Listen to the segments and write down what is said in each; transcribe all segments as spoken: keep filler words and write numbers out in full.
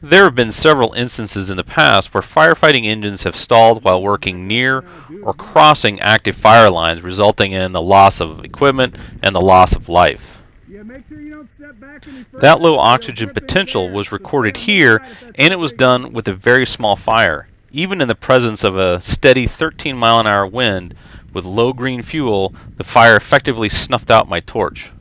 There have been several instances in the past where firefighting engines have stalled while working near or crossing active fire lines, resulting in the loss of equipment and the loss of life. That low oxygen potential was recorded here, and it was done with a very small fire. Even in the presence of a steady thirteen mile an hour wind with low green fuel, the fire effectively snuffed out my torch.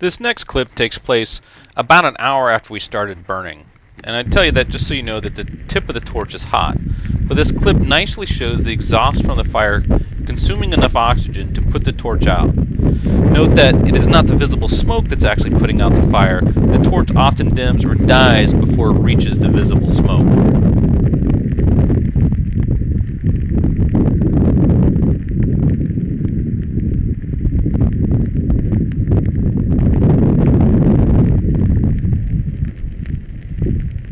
This next clip takes place about an hour after we started burning. And I tell you that just so you know that the tip of the torch is hot. But this clip nicely shows the exhaust from the fire consuming enough oxygen to put the torch out. Note that it is not the visible smoke that's actually putting out the fire. The torch often dims or dies before it reaches the visible smoke.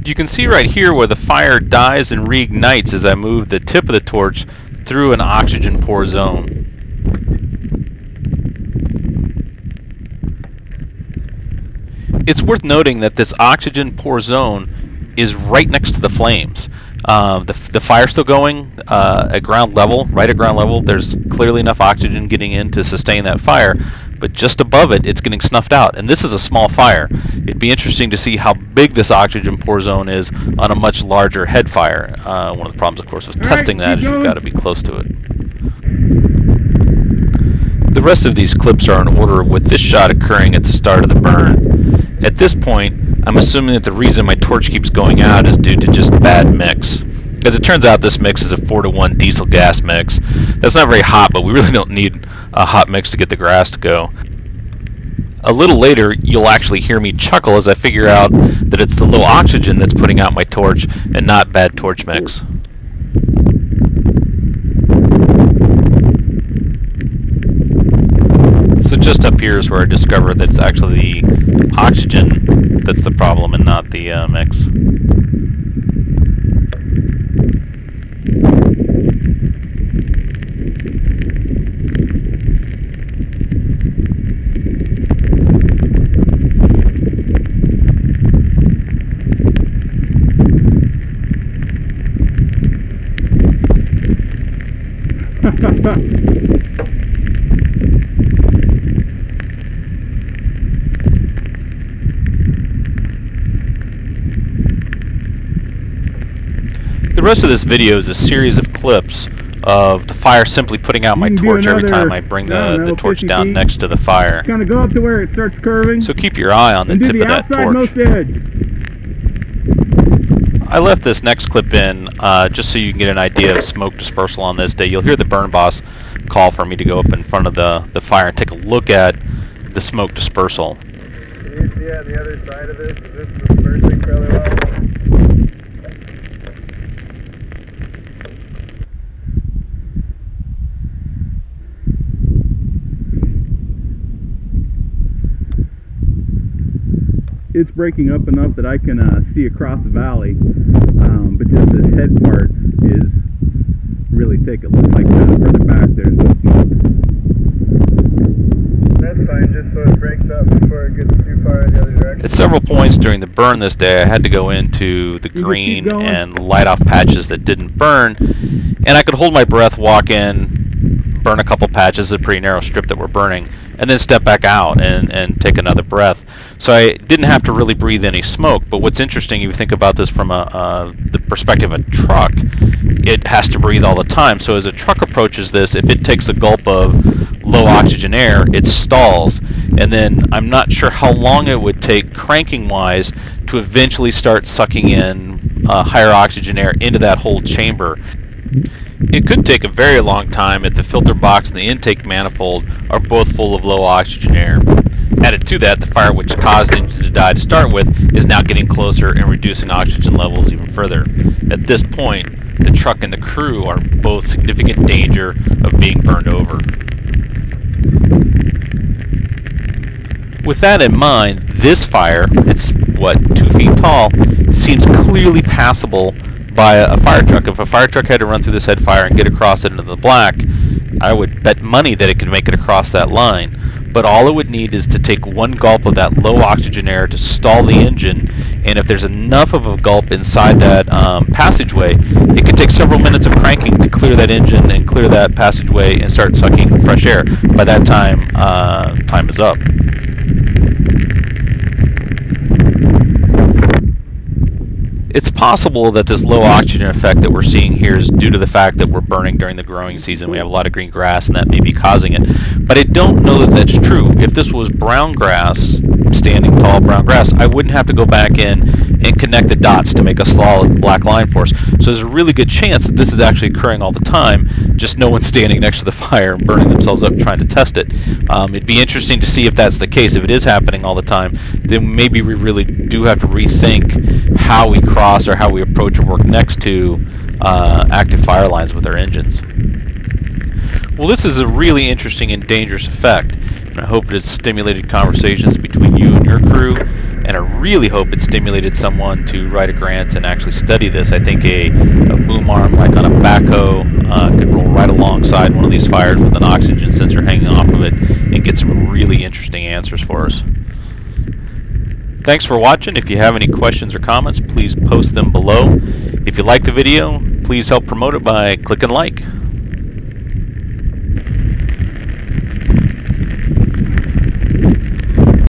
You can see right here where the fire dies and reignites as I move the tip of the torch through an oxygen poor zone. It's worth noting that this oxygen poor zone is right next to the flames. Uh, the, the fire's still going uh, at ground level, right at ground level. There's clearly enough oxygen getting in to sustain that fire, but just above it, it's getting snuffed out. And this is a small fire. It'd be interesting to see how big this oxygen pour zone is on a much larger head fire. Uh, one of the problems, of course, is testing that, is you've got to be close to it. The rest of these clips are in order, with this shot occurring at the start of the burn. At this point, I'm assuming that the reason my torch keeps going out is due to just bad mix. As it turns out, this mix is a four to one diesel gas mix. That's not very hot, but we really don't need a hot mix to get the grass to go. A little later, you'll actually hear me chuckle as I figure out that it's the low oxygen that's putting out my torch and not bad torch mix. So just up here is where I discover that it's actually the oxygen that's the problem and not the uh, mix. The rest of this video is a series of clips of the fire simply putting out my torch every time I bring the, the torch down next to the fire. Kind of go up to where it starts curving. So keep your eye on the tip of that torch. I left this next clip in uh, just so you can get an idea of smoke dispersal on this day. You'll hear the burn boss call for me to go up in front of the, the fire and take a look at the smoke dispersal. Can you see on the other side of this? Is this dispersing fairly well? It's breaking up enough that I can uh, see across the valley, um, but just the head part is really thick. It looks like that further back there's no smoke. That's fine, just so it breaks up before it gets too far in the other direction. At several points during the burn this day, I had to go into the green and light off patches that didn't burn, and I could hold my breath, walk in, burn a couple patches, a pretty narrow strip that we're burning, and then step back out and, and take another breath. So I didn't have to really breathe any smoke, but what's interesting, if you think about this from a, uh, the perspective of a truck, it has to breathe all the time. So as a truck approaches this, if it takes a gulp of low oxygen air, it stalls. And then I'm not sure how long it would take cranking-wise to eventually start sucking in uh, higher oxygen air into that whole chamber. It could take a very long time if the filter box and the intake manifold are both full of low oxygen air. Added to that, the fire which caused the engine to die to start with is now getting closer and reducing oxygen levels even further. At this point, the truck and the crew are both significant danger of being burned over. With that in mind, this fire, it's what, two feet tall, seems clearly passable by a fire truck. If a fire truck had to run through this head fire and get across it into the black, I would bet money that it could make it across that line. but all it would need is to take one gulp of that low oxygen air to stall the engine, and if there's enough of a gulp inside that um, passageway, it could take several minutes of cranking to clear that engine and clear that passageway and start sucking fresh air. By that time, uh, time is up. It's possible that this low oxygen effect that we're seeing here is due to the fact that we're burning during the growing season. We have a lot of green grass and that may be causing it. But I don't know that that's true. If this was brown grass, standing tall brown grass, I wouldn't have to go back in and connect the dots to make a solid black line for us. So there's a really good chance that this is actually occurring all the time, just no one's standing next to the fire and burning themselves up trying to test it. Um, it'd be interesting to see if that's the case. If it is happening all the time, then maybe we really do have to rethink how we cross or how we approach or work next to uh, active fire lines with our engines. Well, this is a really interesting and dangerous effect, and I hope it has stimulated conversations between you and your crew, and I really hope it stimulated someone to write a grant and actually study this. I think a, a boom arm like on a backhoe uh, could roll right alongside one of these fires with an oxygen sensor hanging off of it and get some really interesting answers for us. Thanks for watching. If you have any questions or comments, please post them below. If you like the video, please help promote it by clicking like.